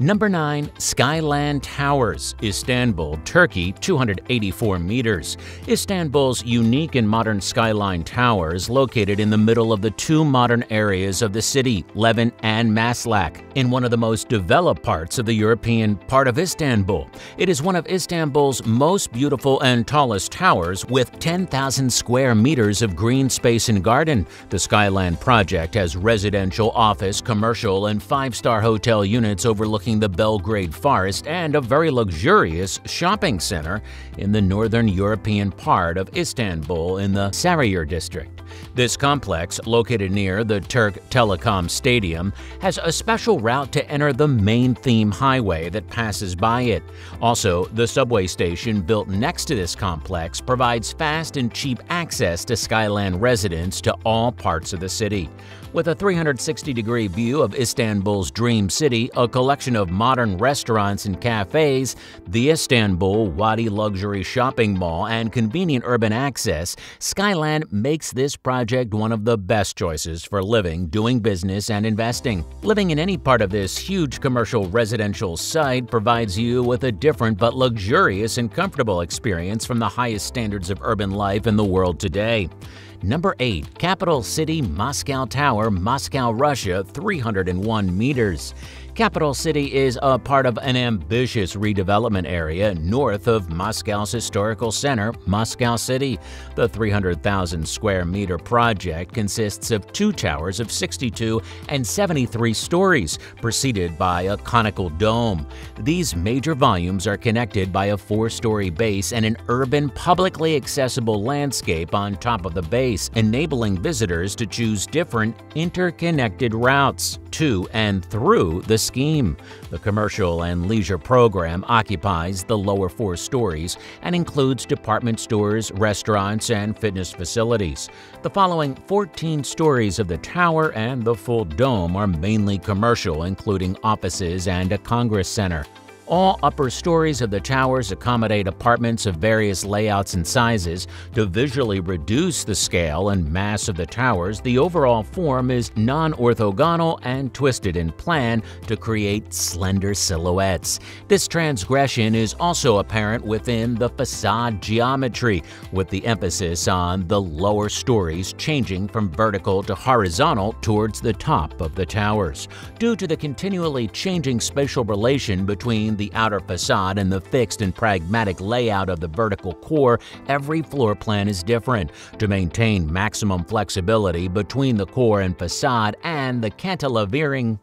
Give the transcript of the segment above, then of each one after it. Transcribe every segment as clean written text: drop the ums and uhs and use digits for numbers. Number 9. Skyland Towers, Istanbul, Turkey, 284 meters. Istanbul's unique and modern Skyline Tower is located in the middle of the two modern areas of the city, Levent and Maslak, in one of the most developed parts of the European part of Istanbul. It is one of Istanbul's most beautiful and tallest towers with 10,000 square meters of green space and garden. The Skyland project has residential, office, commercial, and five-star hotel units overlooking the Belgrade Forest and a very luxurious shopping center in the northern European part of Istanbul in the Sarıyer district. This complex, located near the Turk Telekom Stadium, has a special route to enter the main theme highway that passes by it. Also, the subway station built next to this complex provides fast and cheap access to Skyland residents to all parts of the city. With a 360-degree view of Istanbul's dream city, a collection of modern restaurants and cafes, the Istanbul Wadi Luxury Shopping Mall, and convenient urban access, Skyland makes this project one of the best choices for living, doing business, and investing. Living in any part of this huge commercial residential site provides you with a different but luxurious and comfortable experience from the highest standards of urban life in the world today. Number 8. Capital City Moscow Tower, Moscow, Russia, 301 meters. Capital City is a part of an ambitious redevelopment area north of Moscow's historical center, Moscow City. The 300,000 square meter project consists of two towers of 62 and 73 stories, preceded by a conical dome. These major volumes are connected by a four-story base and an urban, publicly accessible landscape on top of the base, enabling visitors to choose different interconnected routes to and through the scheme. The commercial and leisure program occupies the lower four stories and includes department stores, restaurants, and fitness facilities. The following 14 stories of the tower and the full dome are mainly commercial, including offices and a congress center. All upper stories of the towers accommodate apartments of various layouts and sizes. To visually reduce the scale and mass of the towers, the overall form is non-orthogonal and twisted in plan to create slender silhouettes. This transgression is also apparent within the facade geometry, with the emphasis on the lower stories changing from vertical to horizontal towards the top of the towers. Due to the continually changing spatial relation between the outer facade and the fixed and pragmatic layout of the vertical core, every floor plan is different. To maintain maximum flexibility between the core and facade and the cantilevering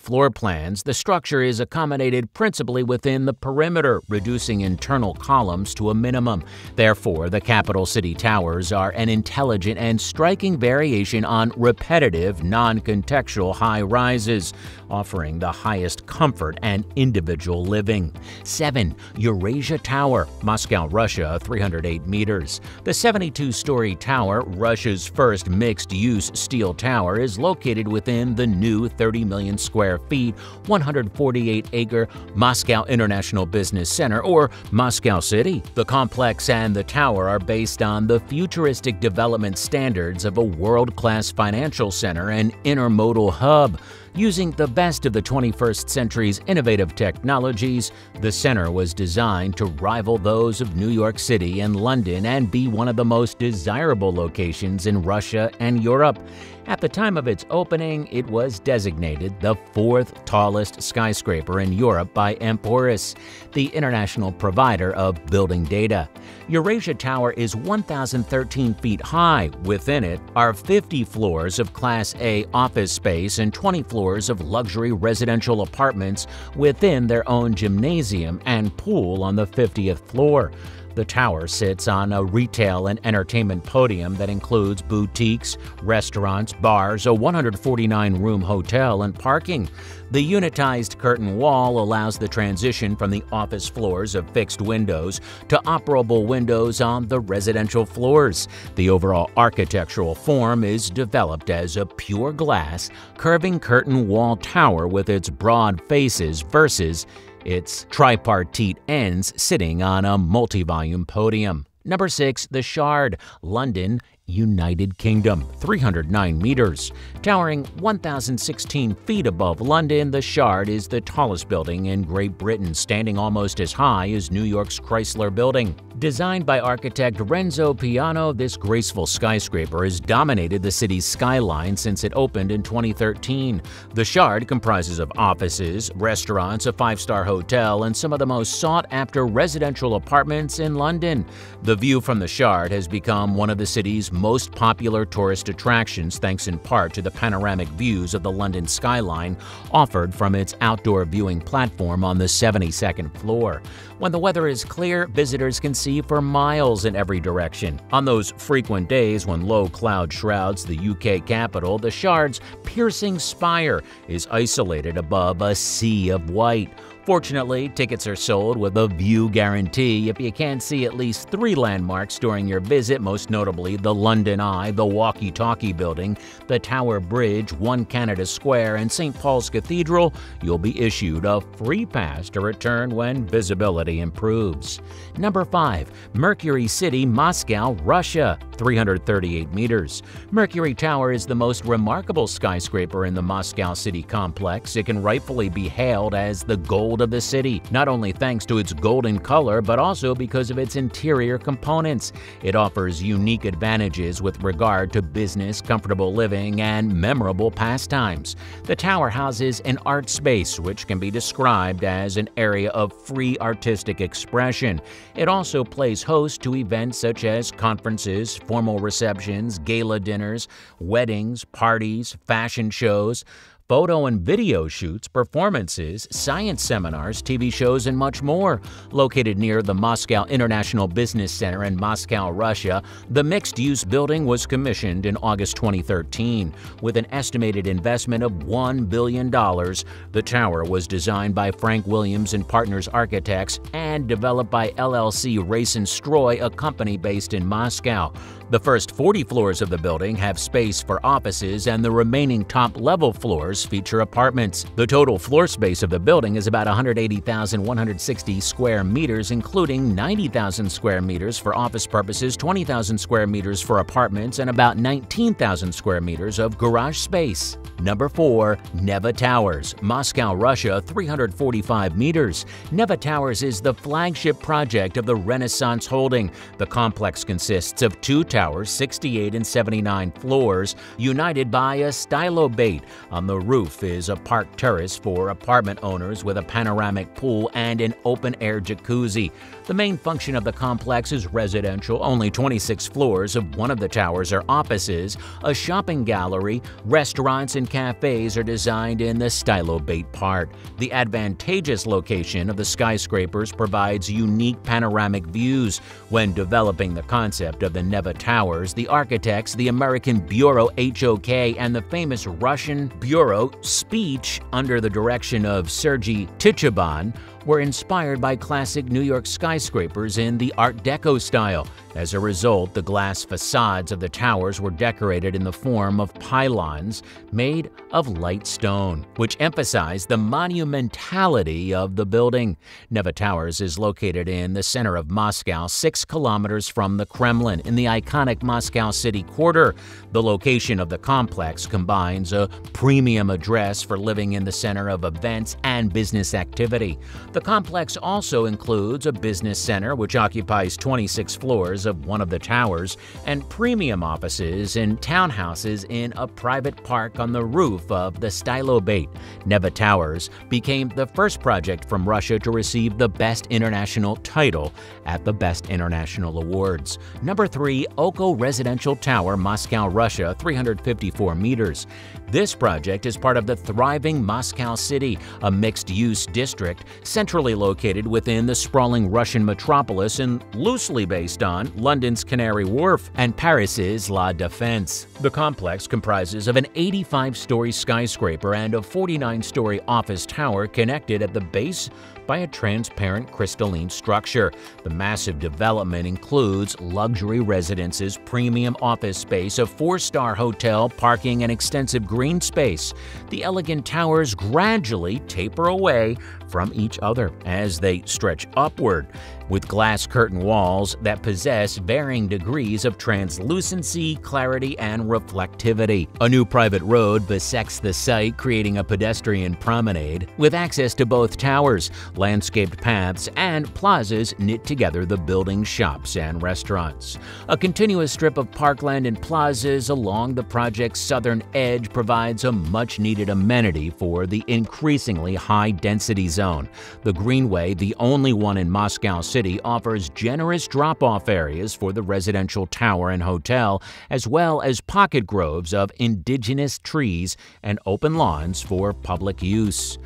floor plans, the structure is accommodated principally within the perimeter, reducing internal columns to a minimum. Therefore, the capital city towers are an intelligent and striking variation on repetitive, non-contextual high-rises, offering the highest comfort and individual living. 7. Eurasia Tower, Moscow, Russia, 308 meters. The 72-story tower, Russia's first mixed-use steel tower, is located within the new 30 million square feet, 148-acre Moscow International Business Center, or Moscow City. The complex and the tower are based on the futuristic development standards of a world-class financial center and intermodal hub. Using the best of the 21st century's innovative technologies, the center was designed to rival those of New York City and London and be one of the most desirable locations in Russia and Europe. At the time of its opening, it was designated the fourth tallest skyscraper in Europe by Emporis, the international provider of building data. Eurasia Tower is 1,013 feet high. Within it are 50 floors of Class A office space and 20 floors of luxury residential apartments within their own gymnasium and pool on the 50th floor. The tower sits on a retail and entertainment podium that includes boutiques, restaurants, bars, a 149-room hotel, and parking. The unitized curtain wall allows the transition from the office floors of fixed windows to operable windows on the residential floors. The overall architectural form is developed as a pure glass, curving curtain wall tower with its broad faces versus its tripartite ends sitting on a multi-volume podium. Number 6. The Shard, London, United Kingdom, 309 meters. Towering 1,016 feet above London, the Shard is the tallest building in Great Britain, standing almost as high as New York's Chrysler Building. Designed by architect Renzo Piano, this graceful skyscraper has dominated the city's skyline since it opened in 2013. The Shard comprises of offices, restaurants, a five-star hotel, and some of the most sought-after residential apartments in London. The view from the Shard has become one of the city's most popular tourist attractions, thanks in part to the panoramic views of the London skyline offered from its outdoor viewing platform on the 72nd floor. When the weather is clear, visitors can see for miles in every direction. On those frequent days when low cloud shrouds the UK capital, the Shard's piercing spire is isolated above a sea of white. Fortunately, tickets are sold with a view guarantee if you can't see at least three landmarks during your visit, most notably the London Eye, the Walkie Talkie Building, the Tower Bridge, One Canada Square, and St. Paul's Cathedral. You'll be issued a free pass to return when visibility improves. Number 5. Mercury City, Moscow, Russia, 338 meters. Mercury Tower is the most remarkable skyscraper in the Moscow City complex. It can rightfully be hailed as the gold of the city, not only thanks to its golden color, but also because of its interior components. It offers unique advantages with regard to business, comfortable living, and memorable pastimes. The tower houses an art space, which can be described as an area of free artistic expression. It also plays host to events such as conferences, formal receptions, gala dinners, weddings, parties, fashion shows, photo and video shoots, performances, science seminars, TV shows, and much more. Located near the Moscow International Business Center in Moscow, Russia, the mixed-use building was commissioned in August 2013. With an estimated investment of $1 billion, the tower was designed by Frank Williams and Partners Architects and developed by LLC Race & Stroy, a company based in Moscow. The first 40 floors of the building have space for offices, and the remaining top-level floors feature apartments. The total floor space of the building is about 180,160 square meters, including 90,000 square meters for office purposes, 20,000 square meters for apartments, and about 19,000 square meters of garage space. Number 4. Neva Towers, Moscow, Russia, 345 meters. Neva Towers is the flagship project of the Renaissance holding. The complex consists of two towers, 68 and 79 floors, united by a stylobate. On the roof is a park terrace for apartment owners with a panoramic pool and an open-air jacuzzi. The main function of the complex is residential. Only 26 floors of one of the towers are offices, a shopping gallery, restaurants, and cafes are designed in the stylobate part. The advantageous location of the skyscrapers provides unique panoramic views. When developing the concept of the Neva Towers, the architects, the American Bureau HOK, and the famous Russian Bureau Speech, under the direction of Sergei Tichoban, were inspired by classic New York skyscrapers in the Art Deco style. As a result, the glass facades of the towers were decorated in the form of pylons made of light stone, which emphasized the monumentality of the building. Neva Towers is located in the center of Moscow, 6 kilometers from the Kremlin, in the iconic Moscow City quarter. The location of the complex combines a premium address for living in the center of events and business activity. The complex also includes a business center, which occupies 26 floors of one of the towers, and premium offices and townhouses in a private park on the roof of the stylobate. Neva Towers became the first project from Russia to receive the Best International title at the Best International Awards. Number 3. Oko Residential Tower, Moscow, Russia, 354 meters. This project is part of the thriving Moscow City, a mixed-use district centrally located within the sprawling Russian metropolis and loosely based on London's Canary Wharf and Paris's La Défense. The complex comprises of an 85-story skyscraper and a 49-story office tower connected at the base by a transparent crystalline structure. The massive development includes luxury residences, premium office space, a 4-star hotel, parking, and extensive green space. The elegant towers gradually taper away from each other as they stretch upward. with glass curtain walls that possess varying degrees of translucency, clarity, and reflectivity. A new private road bisects the site, creating a pedestrian promenade with access to both towers. Landscaped paths and plazas knit together the building's shops and restaurants. A continuous strip of parkland and plazas along the project's southern edge provides a much-needed amenity for the increasingly high-density zone. The Greenway, the only one in Moscow City, offers generous drop-off areas for the residential tower and hotel, as well as pocket groves of indigenous trees and open lawns for public use.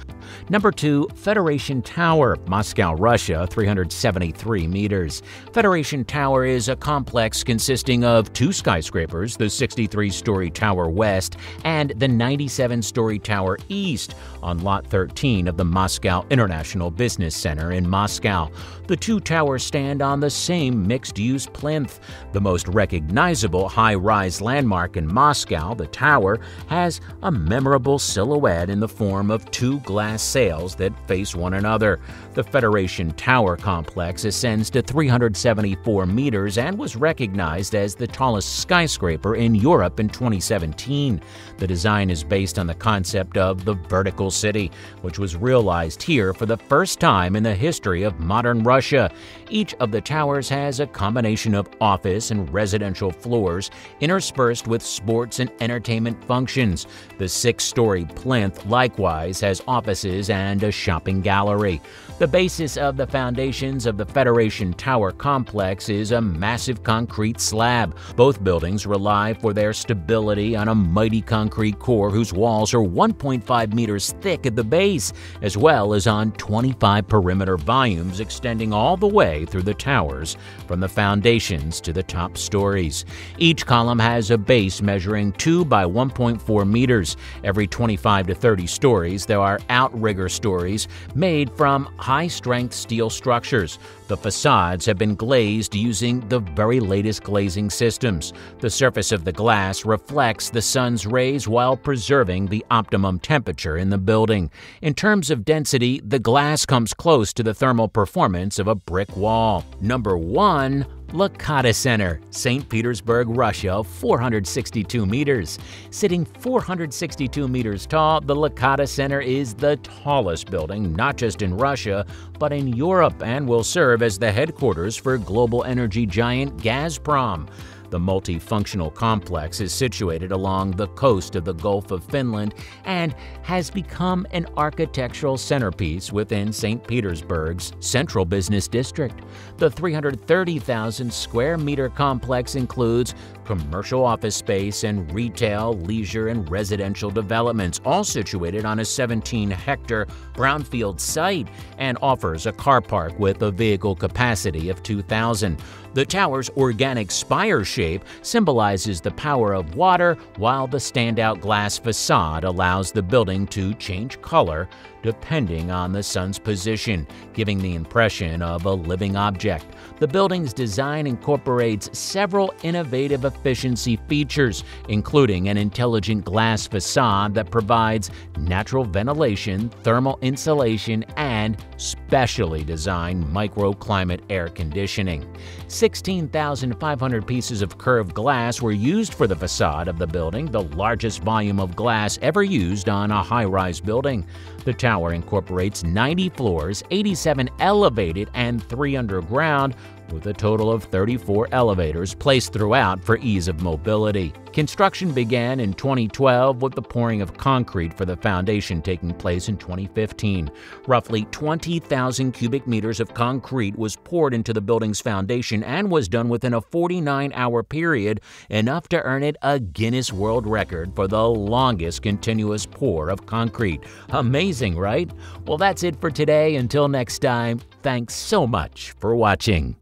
Number 2. Federation Tower, Moscow, Russia, 373 meters. Federation Tower is a complex consisting of two skyscrapers, the 63-story Tower West and the 97-story Tower East, on Lot 13 of the Moscow International Business Center in Moscow. The two towers stand on the same mixed-use plinth. The most recognizable high-rise landmark in Moscow, the tower, has a memorable silhouette in the form of two glass sails that face one another. The Federation Tower complex ascends to 374 meters and was recognized as the tallest skyscraper in Europe in 2017. The design is based on the concept of the vertical city, which was realized here for the first time in the history of modern Russia. Each of the towers has a combination of office and residential floors interspersed with sports and entertainment functions. The six-story plinth likewise has offices and a shopping gallery. The basis of the foundations of the Federation Tower complex is a massive concrete slab. Both buildings rely for their stability on a mighty concrete core whose walls are 1.5 meters thick at the base, as well as on 25 perimeter volumes extending all the way through the towers from the foundations to the top stories. Each column has a base measuring 2 by 1.4 meters. Every 25 to 30 stories, there are outrigger stories made from high-strength steel structures. The facades have been glazed using the very latest glazing systems. The surface of the glass reflects the sun's rays while preserving the optimum temperature in the building. In terms of density, the glass comes close to the thermal performance of a brick wall. Number 1. Lakhta Center, St. Petersburg, Russia, 462 meters. Sitting 462 meters tall, the Lakhta Center is the tallest building, not just in Russia, but in Europe, and will serve as the headquarters for global energy giant Gazprom. The multifunctional complex is situated along the coast of the Gulf of Finland and has become an architectural centerpiece within St. Petersburg's central business district. The 330,000 square meter complex includes commercial office space and retail, leisure, and residential developments, all situated on a 17-hectare brownfield site and offers a car park with a vehicle capacity of 2,000. The tower's organic spire shape symbolizes the power of water, while the standout glass facade allows the building to change color depending on the sun's position, giving the impression of a living object. The building's design incorporates several innovative efficiency features, including an intelligent glass facade that provides natural ventilation, thermal insulation, and specially designed microclimate air conditioning. 16,500 pieces of curved glass were used for the facade of the building, the largest volume of glass ever used on a high-rise building. The tower incorporates 90 floors, 87 elevated and 3 underground, with a total of 34 elevators placed throughout for ease of mobility. Construction began in 2012, with the pouring of concrete for the foundation taking place in 2015. Roughly 20,000 cubic meters of concrete was poured into the building's foundation and was done within a 49-hour period, enough to earn it a Guinness World Record for the longest continuous pour of concrete. Amazing, right? Well, that's it for today. Until next time, thanks so much for watching.